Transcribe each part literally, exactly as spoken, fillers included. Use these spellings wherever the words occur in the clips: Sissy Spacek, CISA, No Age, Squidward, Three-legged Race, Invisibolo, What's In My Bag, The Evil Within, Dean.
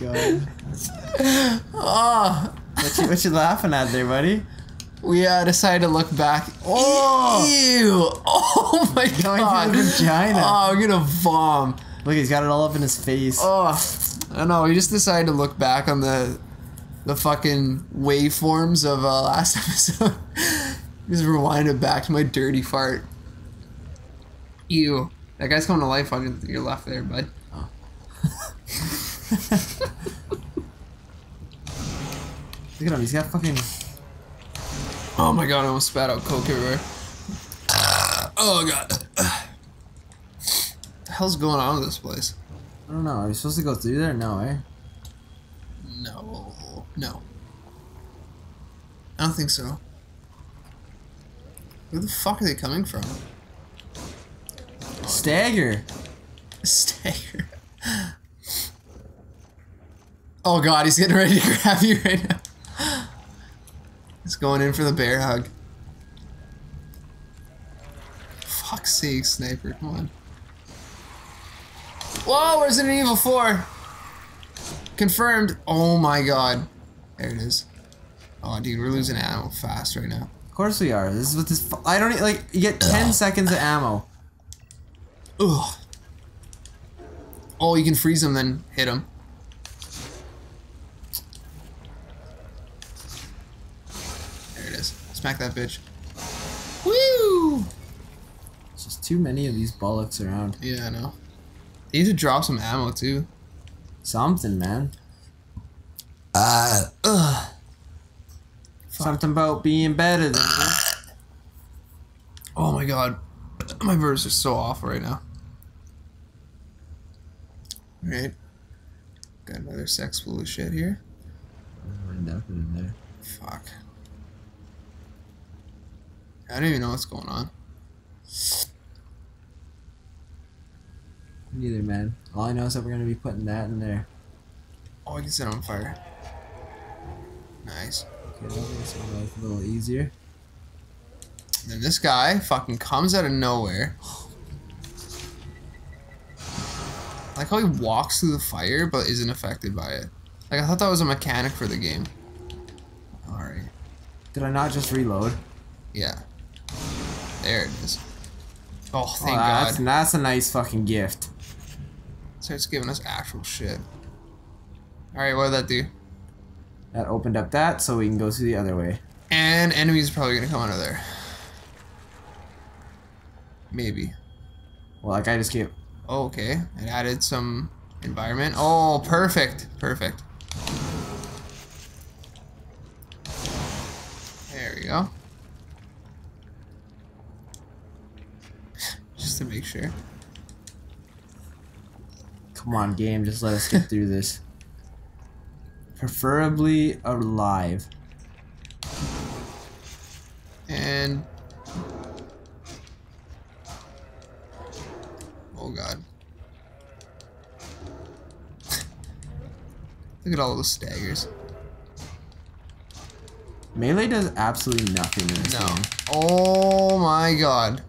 god. Oh. What you, what you laughing at there, buddy? We uh, decided to look back. Oh! Ew! Oh my You're god! Going through the vagina. Oh, I'm gonna vom. Look, he's got it all up in his face. Oh, I don't know. We just decided to look back on the, the fucking waveforms of uh, last episode. Just rewind it back to my dirty fart. Ew! That guy's coming to life on your, your left there, bud. Oh. Look at him. He's got fucking. Oh my god, I almost spat out coke everywhere. Uh, oh god. Uh, what the hell's going on with this place? I don't know. Are we supposed to go through there? No, eh? No. No. I don't think so. Where the fuck are they coming from? Stagger. Stagger. Oh god, he's getting ready to grab you right now. He's going in for the bear hug. Fuck's sake, sniper, come on. Whoa, Resident Evil four! Confirmed! Oh my god. There it is. Oh dude, we're losing ammo fast right now. Of course we are. This is what this fu- I don't need, like, you get ten Ugh. seconds of ammo. Ugh. Oh, you can freeze him then hit him. Smack that bitch. Woo! There's just too many of these bollocks around. Yeah, I know. They need to drop some ammo, too. Something, man. Uh, ugh. Something about being better than you. Oh my god. My verses are so awful right now. Alright. Got another sex full of shit here. Nothing in there. Fuck. I don't even know what's going on. Neither, man. All I know is that we're gonna be putting that in there. Oh, I can set on fire. Nice. Okay, that makes my life a little easier. And then this guy fucking comes out of nowhere. I like how he walks through the fire but isn't affected by it. Like I thought that was a mechanic for the game. Alright. Did I not just reload? Yeah. There it is. Oh, thank oh, that's, God. That's a nice fucking gift. So it's giving us actual shit. Alright, what did that do? That opened up that, so we can go through the other way. And enemies are probably gonna come out of there. Maybe. Well, that guy just gave... Oh, okay. It added some environment. Oh, perfect. Perfect. There we go. To make sure. Come on, game, just let us get through this. Preferably alive. And oh god. Look at all those staggers. Melee does absolutely nothing in this no. game. Oh my god.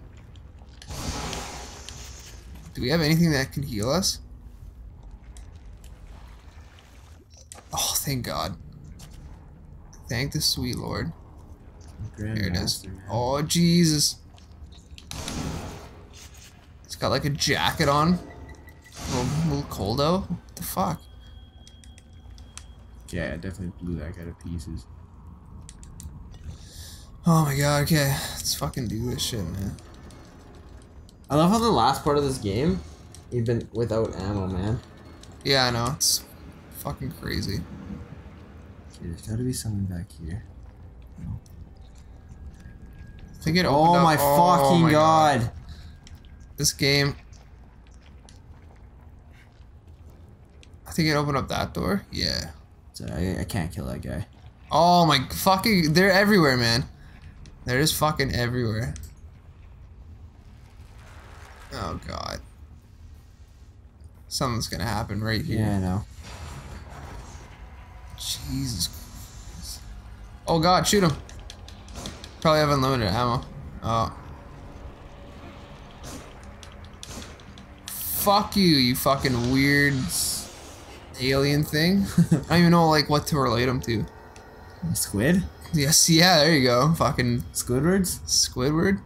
Do we have anything that can heal us? Oh, thank God. Thank the sweet Lord. Grand Here it master, is. Man. Oh, Jesus. It's got like a jacket on. A little, little coldo. What the fuck? Yeah, I definitely blew that guy to pieces. Oh my God, okay. Let's fucking do this shit, man. I love how the last part of this game, you've been without ammo, man. Yeah, I know. It's fucking crazy. Okay, there's gotta be something back here. No. I think it opened up. My oh fucking my god. god. This game... I think it opened up that door? Yeah. So I, I can't kill that guy. Oh my fucking... They're everywhere, man. They're just fucking everywhere. Oh god. Something's gonna happen right here. Yeah, I know. Jesus Christ. Oh god, shoot him. Probably have unlimited ammo. Oh. Fuck you, you fucking weird alien thing. I don't even know like what to relate them to. A squid? Yes, yeah, there you go. Fucking Squidwards? Squidward?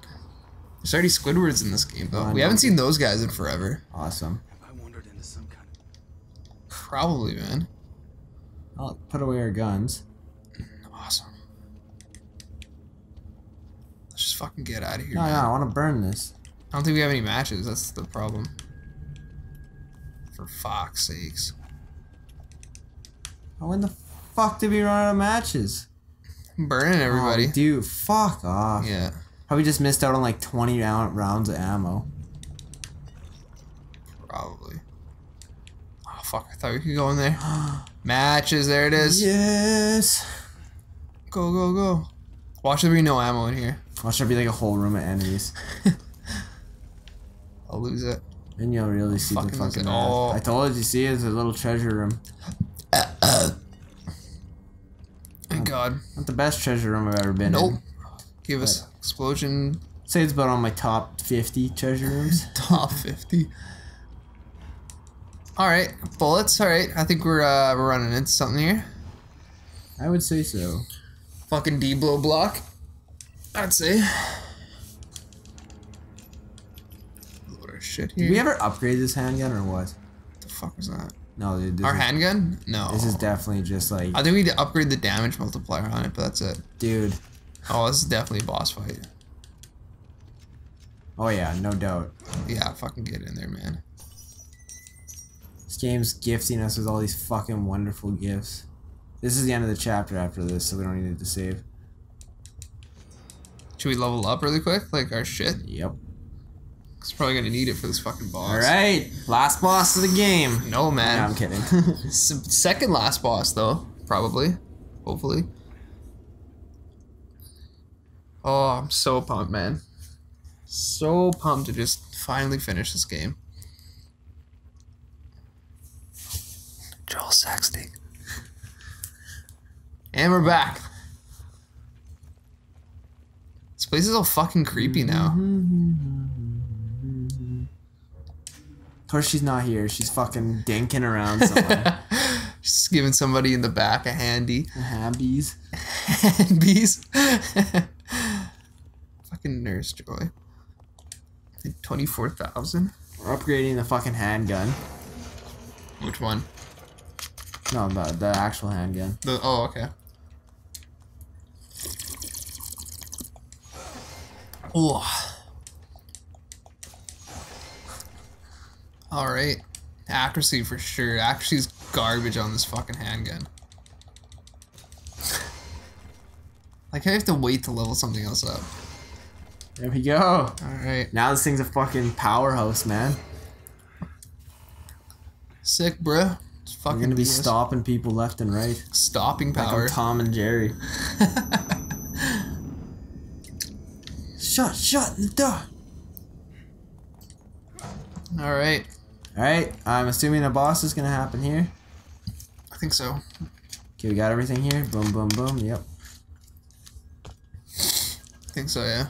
There's already Squidwards in this game, though. We haven't seen those guys in forever. Awesome. Have I wandered into some kind of... Probably, man. I'll put away our guns. Awesome. Let's just fucking get out of here. No, man. no, I want to burn this. I don't think we have any matches. That's the problem. For fuck's sakes. Oh, when the fuck did we run out of matches? I'm burning everybody. Oh, dude, fuck off. Yeah. Probably just missed out on like twenty round rounds of ammo. Probably. Oh, fuck. I thought we could go in there. Matches. There it is. Yes. Go, go, go. Watch there be no ammo in here. Watch there be like a whole room of enemies. I'll lose it. Then you'll really see fucking the fucking look at all. I told you, see, it's a little treasure room. Uh, uh. Thank God. Not the best treasure room I've ever been nope. in. Nope. Give us but explosion. I'd say it's about on my top fifty treasure rooms. Top fifty. All right, bullets. All right, I think we're uh, we're running into something here. I would say so. Fucking D-blow block. I'd say. Shit here. Did we ever upgrade this handgun or what? The fuck was that? No, dude. Our is, handgun? No. This is definitely just like. I think we need to upgrade the damage multiplier on it, but that's it. Dude. Oh, this is definitely a boss fight. Oh yeah, no doubt. Yeah, fucking get in there, man. This game's gifting us with all these fucking wonderful gifts. This is the end of the chapter after this, so we don't need to save. Should we level up really quick, like our shit? Yep. It's probably gonna need it for this fucking boss. Alright, last boss of the game. No, man. No, I'm kidding. Second last boss, though. Probably. Hopefully. Oh, I'm so pumped, man. So pumped to just finally finish this game. Joel Sexton. And we're back. This place is all fucking creepy now. Of course she's not here. She's fucking dinking around somewhere. She's giving somebody in the back a handy. A handies. Handies. Fucking Nurse Joy. twenty-four thousand. We're upgrading the fucking handgun. Which one? No, the, the actual handgun. The, oh, okay. Oh. Alright. Accuracy for sure. Accuracy's garbage on this fucking handgun. Like, I have to wait to level something else up. There we go. Alright. Now this thing's a fucking powerhouse, man. Sick, bruh. It's fucking We're gonna be gross. stopping people left and right. Stopping power. Like Tom and Jerry. Shut, shut the door. Alright. Alright, I'm assuming a boss is gonna happen here. I think so. Okay, we got everything here. Boom, boom, boom. Yep. I think so, yeah.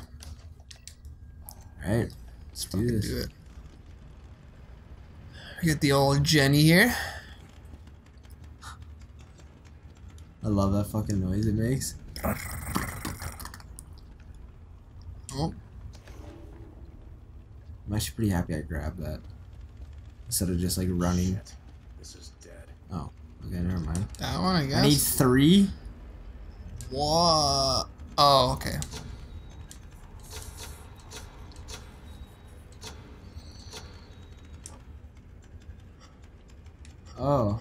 Alright. Let's do this. do it. We got the old Jenny here. I love that fucking noise it makes. Oh. I'm actually pretty happy I grabbed that. Instead of just like running. Shit. This is dead. Oh, okay, never mind. That one, I guess. I need three. Whoa. Oh, okay. Oh.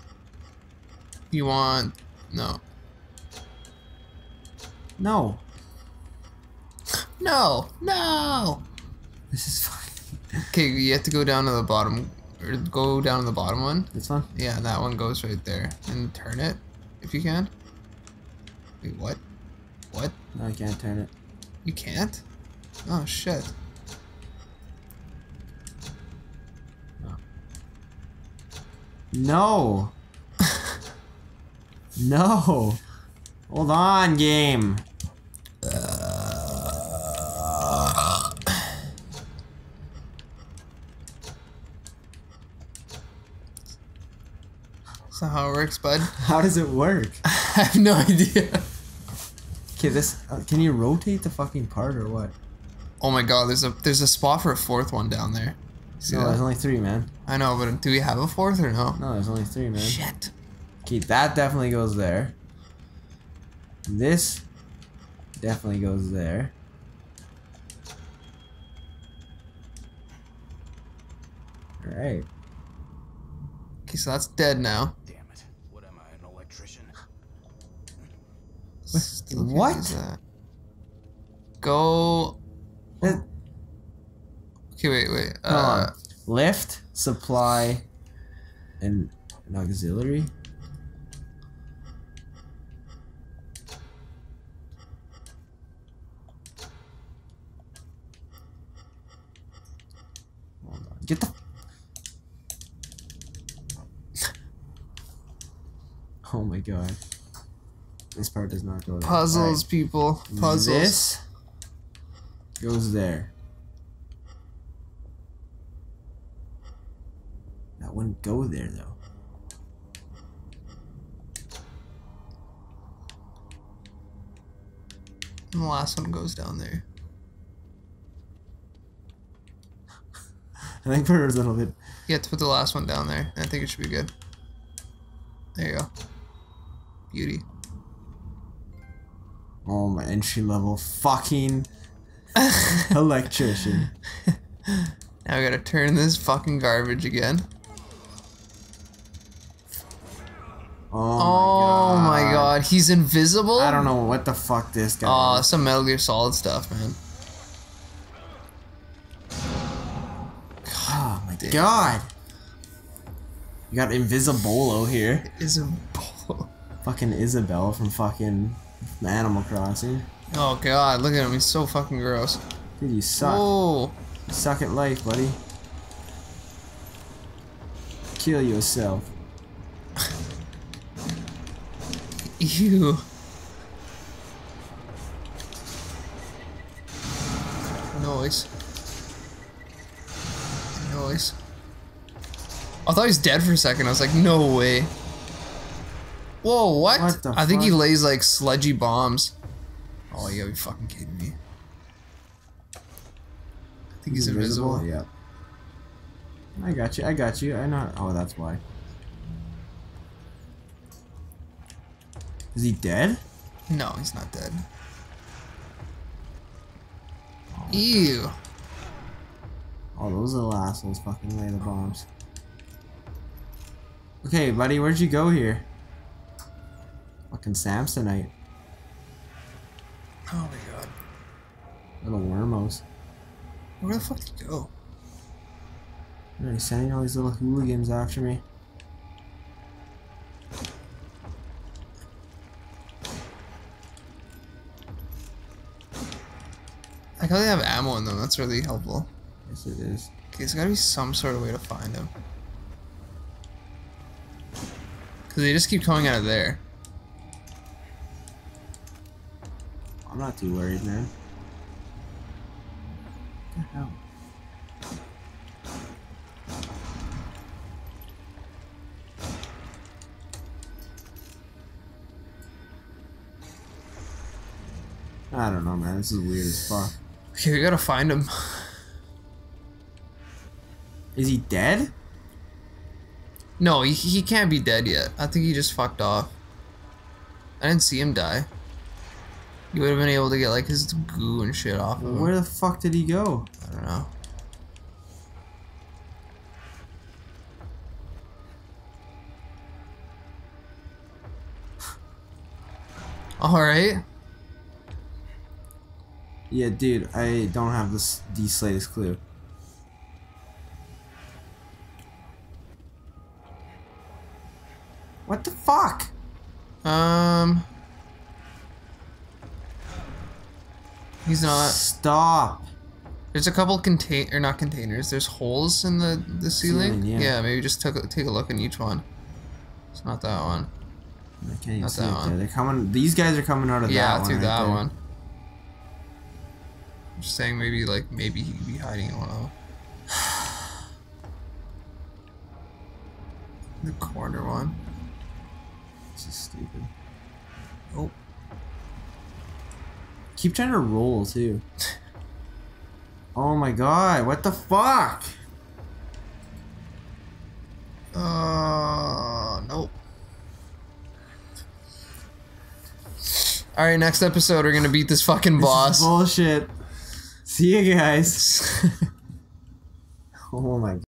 You want. No. No. No. No. This is fine. Okay, you have to go down to the bottom, or go down to the bottom one. This one? Yeah, that one goes right there. And turn it, if you can. Wait, what? What? No, I can't turn it. You can't? Oh, shit. No. No! No! Hold on, game! not how it works, bud. How does it work? I have no idea. Okay, this... Uh, can you rotate the fucking part or what? Oh my god, there's a there's a spot for a fourth one down there. See no, that? There's only three, man. I know, but do we have a fourth or no? No, there's only three, man. Shit. Okay, that definitely goes there. This definitely goes there. Alright. Okay, so that's dead now. Damn it. What am I, an electrician? What? What? Go... That... Okay, wait, wait. Uh... Hold on. Lift, supply, and an auxiliary. Hold on. Get the... Oh my god. This part does not go there. Puzzles, right. people. Puzzles. This goes there. That wouldn't go there, though. And the last one goes down there. I think for a little bit. You have to put the last one down there. I think it should be good. There you go. Beauty. Oh, my entry level fucking electrician. Now we gotta turn this fucking garbage again. Oh, oh my god. my god, he's invisible? I don't know what the fuck this guy oh, is. Oh, some Metal Gear Solid stuff, man. Oh my Damn. god. You got Invisibolo here. Invisibolo. Fucking Isabelle from fucking Animal Crossing. Oh god, look at him, he's so fucking gross. Dude, you suck. Whoa. You suck at life, buddy. Kill yourself. Ew. Noise. Noise. I thought he was dead for a second, I was like, no way. Whoa, what? what the I think fuck? He lays like sludgy bombs. Oh, you gotta be fucking kidding me. I think he's, he's invisible. invisible. Yeah. I got you, I got you. I know. Oh, that's why. Is he dead? No, he's not dead. Oh, Ew. Oh, those little assholes fucking lay the bombs. Okay, buddy, where'd you go here? Fucking Samsonite. Oh my god. Little wormos. Where the fuck did you go? They're sending all these little hooligans after me. I know they have ammo in them, that's really helpful. Yes, it is. Okay, there's gotta be some sort of way to find them. Because they just keep coming out of there. I'm not too worried, man. What the hell? I don't know, man. This is weird as fuck. Okay, we gotta find him. Is he dead? No, he, he can't be dead yet. I think he just fucked off. I didn't see him die. You would have been able to get like his goo and shit off of him. Where the fuck did he go? I don't know. Alright. Yeah, dude, I don't have this the slightest clue. What the fuck? Um... He's not. Stop. There's a couple contain or not containers. There's holes in the the ceiling. ceiling yeah. yeah, maybe just take a, take a look in each one. It's not that one. I can't even see it there. They're coming. These guys are coming out of yeah, that one. Yeah, through right that there. one. I'm just saying, maybe like maybe he could be hiding in one of them. The corner one. This is stupid. Oh. Keep trying to roll, too. Oh my god, what the fuck? Uh, nope. Alright, next episode, we're gonna beat this fucking boss. This is bullshit. See you guys. Oh my god.